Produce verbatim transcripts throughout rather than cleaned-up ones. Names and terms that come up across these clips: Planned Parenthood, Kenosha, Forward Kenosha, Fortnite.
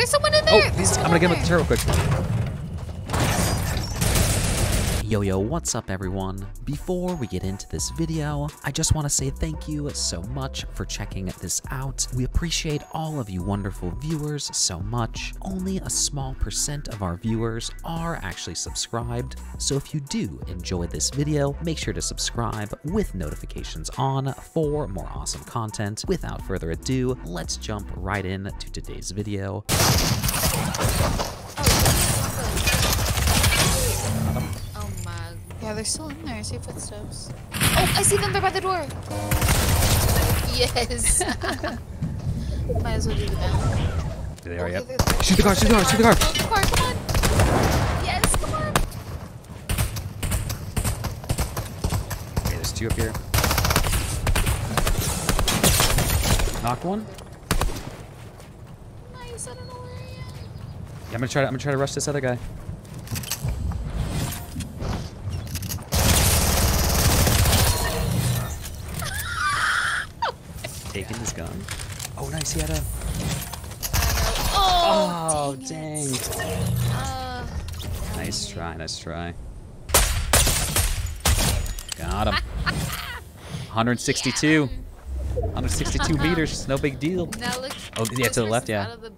There's someone in there. Oh, these, I'm gonna get him with the chair real quick. Yo, yo, what's up, everyone? Before we get into this video, I just want to say thank you so much for checking this out. We appreciate all of you wonderful viewers so much. Only a small percent of our viewers are actually subscribed, so if you do enjoy this video, make sure to subscribe with notifications on for more awesome content. Without further ado, let's jump right in to today's video. They're still in there. I see footsteps. Oh, I see them. They're by the door. Yes. Might as well do the down. There they are, yep. Shoot the car, shoot the car, shoot the car. Shoot the car, come on. Yes, come on. Okay, there's two up here. Knock one. Nice, I don't know where I am. Yeah, I'm gonna try to, I'm gonna try to rush this other guy. Taking his gun. Oh, nice. He had a. Oh, oh dang. dang. Uh, nice dang. try. Nice try. Got him. one sixty-two. Yeah. one sixty-two meters. No big deal. Now look, oh, yeah, to the left. Yeah. The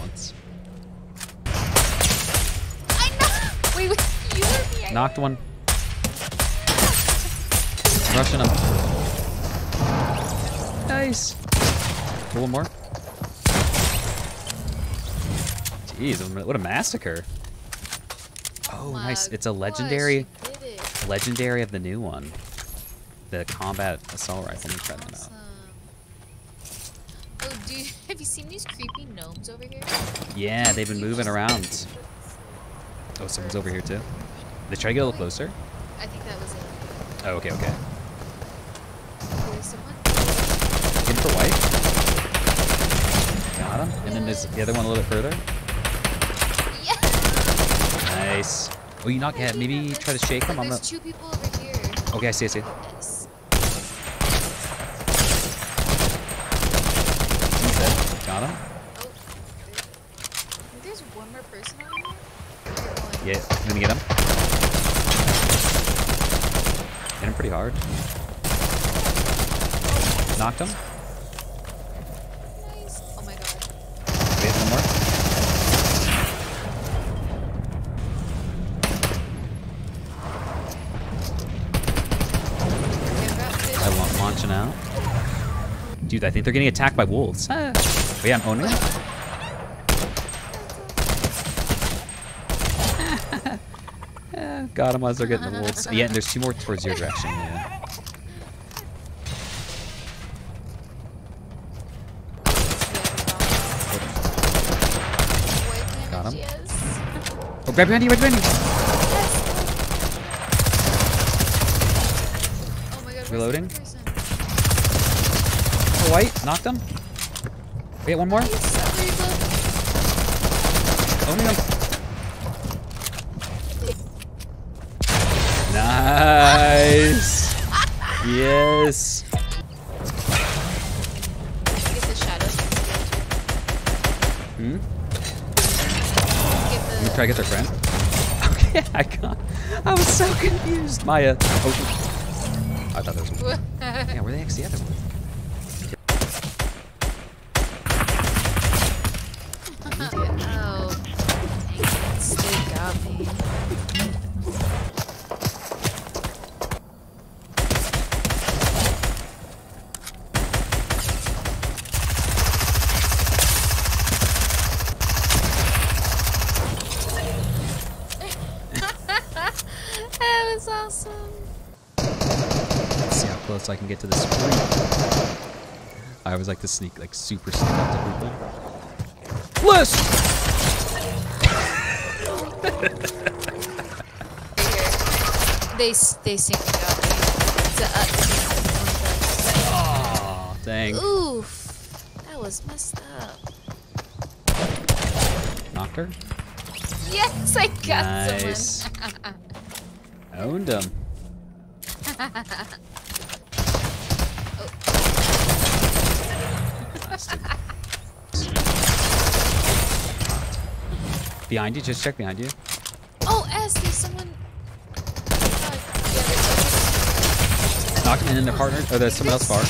Once. I know. Wait, wait, you or me? I Knocked one. Rushing him. Nice. One more. Jeez, what a massacre. Oh, nice. It's a legendary, legendary of the new one. The combat assault rifle. Let me try that out. Oh, dude, have you seen these creepy gnomes over here? Yeah, they've been moving around. Oh, someone's over here too. They try to get a little closer. I think that was it. Oh, okay, okay. There's someone. For white. Got him. And then there's the other one a little bit further. Yes. Nice. Oh, you knock him. Maybe try to shake him. There's two people over here. Okay, I see, I see. Yes. Got him. Oh. There's one more person on here. Yeah, I'm gonna get him. Hit him pretty hard. Knocked him. Out. Dude, I think they're getting attacked by wolves. Ah. But yeah, I'm owning them. Got them as they're getting the wolves. Yeah, and there's two more towards your direction. Yeah. Got him. Oh, grab behind you, right behind you. Reloading. White, knocked him. Wait, one more. Owning him. Nice. Yes. Hmm? Let me try to get their friend. Okay, I got. I was so confused. Maya. Oh. I thought there was one. Yeah, where the heck's the other one? That was awesome. Let's see how close I can get to the spring. I always like to sneak, like, super sneak up to people. Plus! they they sink up to us. Oh, dang. Oof. That was messed up. Knocked her? Yes, I got nice. someone. Owned him. Oh. Behind you, just check behind you. Oh, S, there's someone. Knocked in in the corner. Oh, there's someone else far.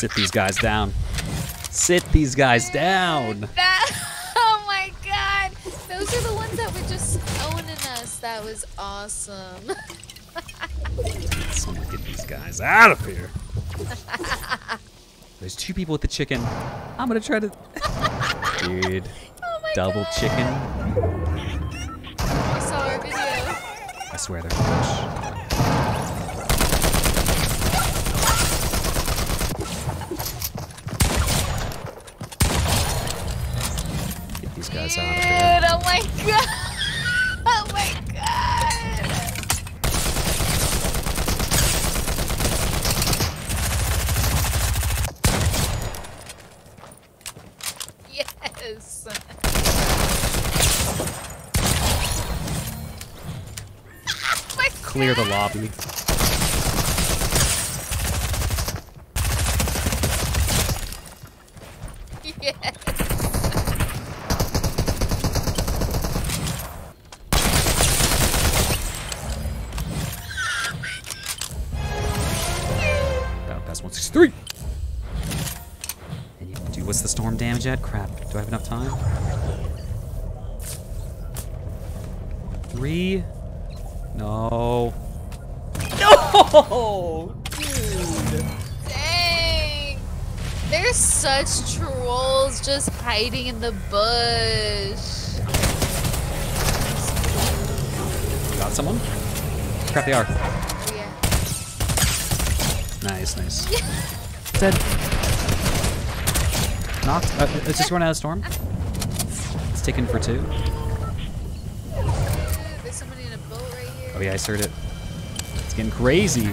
Sit these guys down. Sit these guys down. That, oh my God. Those are the ones that were just owning us. That was awesome. Someone get these guys out of here. There's two people with the chicken. I'm gonna try to, dude, oh my double God. Chicken. I saw our video. I swear they're fresh. Dude, oh my God! Oh my God! Yes! Oh my God. Clear the lobby. one sixty-three. Dude, what's the storm damage at? Crap. Do I have enough time? Three. No. No! Dude. Dang. They're such trolls just hiding in the bush. Got someone? Crap, they are. Nice, nice. Yeah. Dead. Knocked. Uh, let's just run out of storm. It's taken for two. There's somebody in a boat right here. Oh yeah, I heard it. It's getting crazy.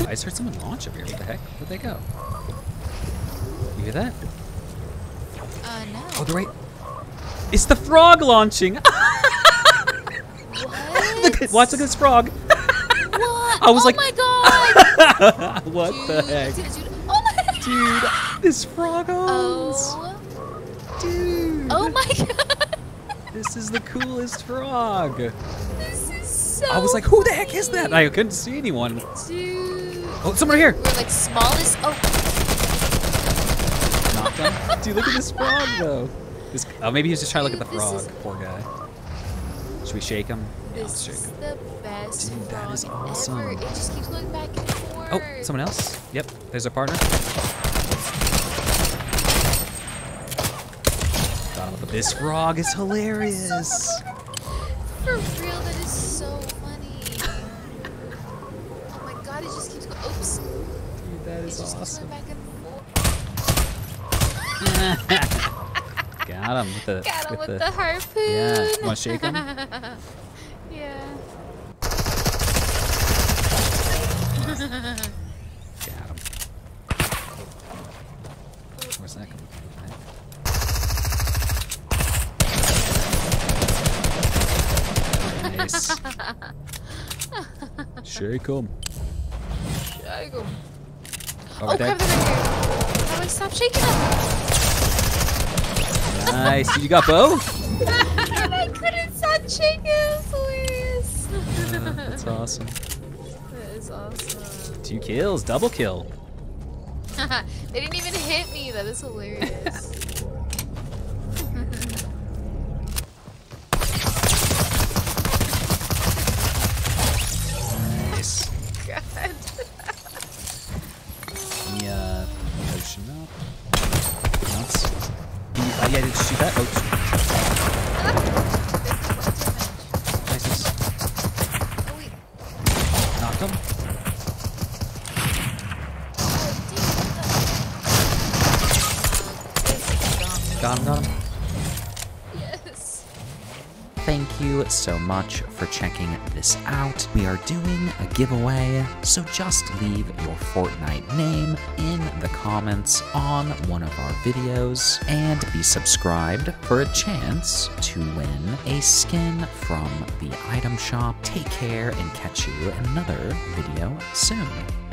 I just heard someone launch up here. What the heck? Where'd they go? You hear that? Uh, no. Oh, they're right. It's the frog launching. What? Look at, watch, look at this frog. What? I was oh like, oh my God. What dude, the heck? Dude, dude. Oh my God. Dude, this frog owns. Oh. Dude. Oh my God. This is the coolest frog. This is so I was like, who the heck is that? I couldn't see anyone. Dude. Oh, someone here! We're like smallest. Oh. Knocked him. Dude, look at this frog though. This, oh, maybe he's just trying to look at the frog. Is... Poor guy. Should we shake him? This yeah, let's shake him. Is the best dude, that is awesome. Ever. It just keeps going back and forth. Oh, someone else? Yep, there's our partner. Got him with the this frog is hilarious. For real, that is so funny. It just keeps going. Oops. Dude, that is awesome. Back and forth. Got him with the, Got him with with the, the harpoon. Yeah. You want to shake him? Yeah. Got him. Where's that coming from? Nice. Shake him. I go. Oh, crap, they're right here. How do I stop shaking them? Nice. You got both? I couldn't stop shaking them, please. Uh, that's awesome. That is awesome. Two kills. Double kill. They didn't even hit me. That is hilarious. Nice. God. Yeah. Yeah, did you see that? Oops. Nice. Knocked him. Got him, got him. Yes. Thank you so much for checking this out. We are doing a giveaway, so just leave your Fortnite name in the comments on one of our videos and be subscribed for a chance to win a skin from the item shop. Take care and catch you in another video soon.